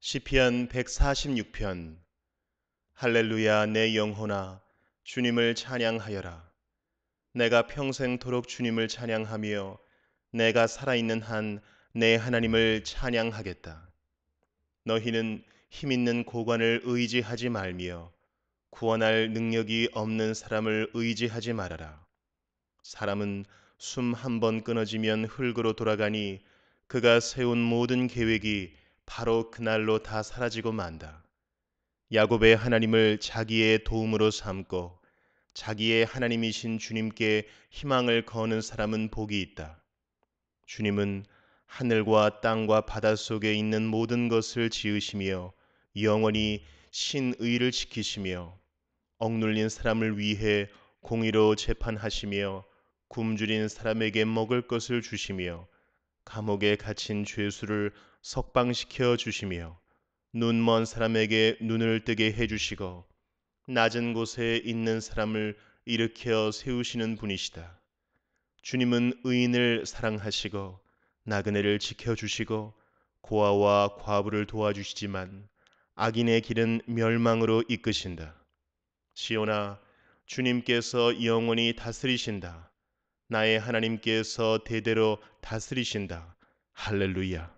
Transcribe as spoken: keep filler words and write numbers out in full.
시편 백사십육 편. 할렐루야, 내 영혼아 주님을 찬양하여라. 내가 평생토록 주님을 찬양하며 내가 살아있는 한 내 하나님을 찬양하겠다. 너희는 힘있는 고관을 의지하지 말며 구원할 능력이 없는 사람을 의지하지 말아라. 사람은 숨 한 번 끊어지면 흙으로 돌아가니 그가 세운 모든 계획이 바로 그날로 다 사라지고 만다. 야곱의 하나님을 자기의 도움으로 삼고 자기의 하나님이신 주님께 희망을 거는 사람은 복이 있다. 주님은 하늘과 땅과 바다 속에 있는 모든 것을 지으시며 영원히 신의를 지키시며 억눌린 사람을 위해 공의로 재판하시며 굶주린 사람에게 먹을 것을 주시며 감옥에 갇힌 죄수를 석방시켜 주시며 눈먼 사람에게 눈을 뜨게 해주시고 낮은 곳에 있는 사람을 일으켜 세우시는 분이시다. 주님은 의인을 사랑하시고 나그네를 지켜주시고 고아와 과부를 도와주시지만 악인의 길은 멸망으로 이끄신다. 시온아, 주님께서 영원히 다스리신다. 나의 하나님께서 대대로 다스리신다. 할렐루야.